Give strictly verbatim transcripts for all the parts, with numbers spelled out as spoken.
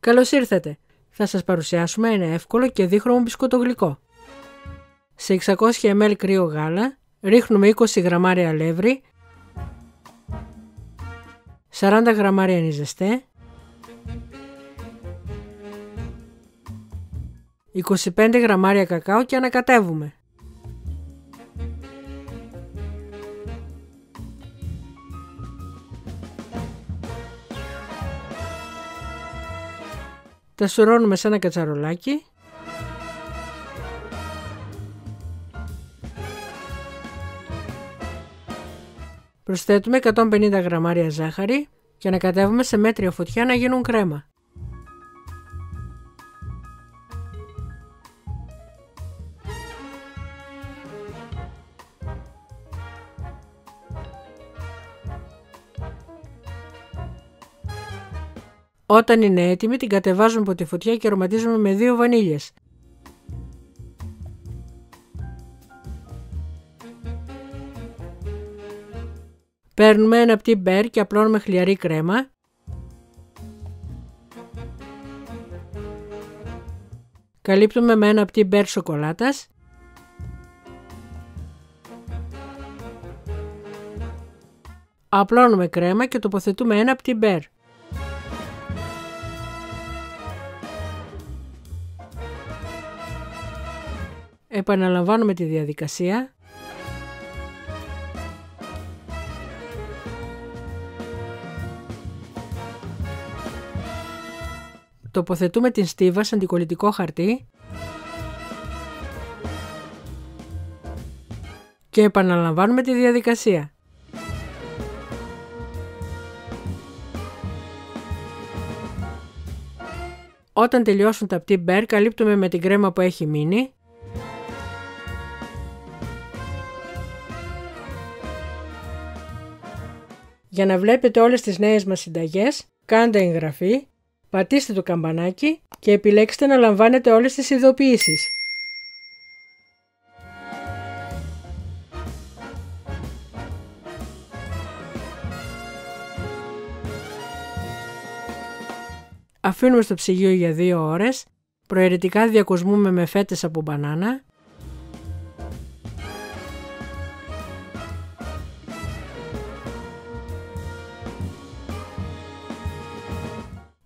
Καλώς ήρθατε! Θα σας παρουσιάσουμε ένα εύκολο και δίχρωμο μπισκοτογλυκό. Σε εξακόσια μιλιλίτρα κρύο γάλα ρίχνουμε είκοσι γραμμάρια αλεύρι, σαράντα γραμμάρια νιζεστέ, είκοσι πέντε γραμμάρια κακάο και ανακατεύουμε. Τα σουρώνουμε σε ένα κατσαρολάκι. Προσθέτουμε εκατόν πενήντα γραμμάρια ζάχαρη και ανακατεύουμε σε μέτρια φωτιά να γίνουν κρέμα. Όταν είναι έτοιμη την κατεβάζουμε από τη φωτιά και αρωματίζουμε με δύο βανίλιες. Παίρνουμε ένα πτύ μπέρ και απλώνουμε χλιαρή κρέμα. Καλύπτουμε με ένα πτύ μπέρ σοκολάτας. Απλώνουμε κρέμα και τοποθετούμε ένα πτύ μπέρ. Επαναλαμβάνουμε τη διαδικασία. Τοποθετούμε την στίβα σε αντικολλητικό χαρτί και επαναλαμβάνουμε τη διαδικασία. Όταν τελειώσουν τα πτύ μπέρ, καλύπτουμε με την κρέμα που έχει μείνει. Για να βλέπετε όλες τις νέες μας συνταγές, κάντε εγγραφή, πατήστε το καμπανάκι και επιλέξτε να λαμβάνετε όλες τις ειδοποιήσεις. Αφήνουμε στο ψυγείο για δύο ώρες, προαιρετικά διακοσμούμε με φέτες από μπανάνα.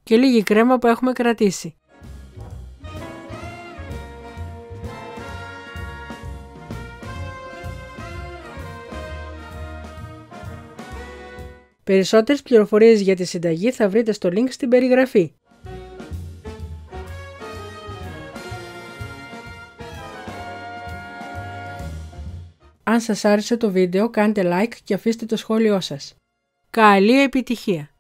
Και λίγη κρέμα που έχουμε κρατήσει. Περισσότερες πληροφορίες για τη συνταγή θα βρείτε στο link στην περιγραφή. Αν σας άρεσε το βίντεο, κάντε like και αφήστε το σχόλιο σας. Καλή επιτυχία!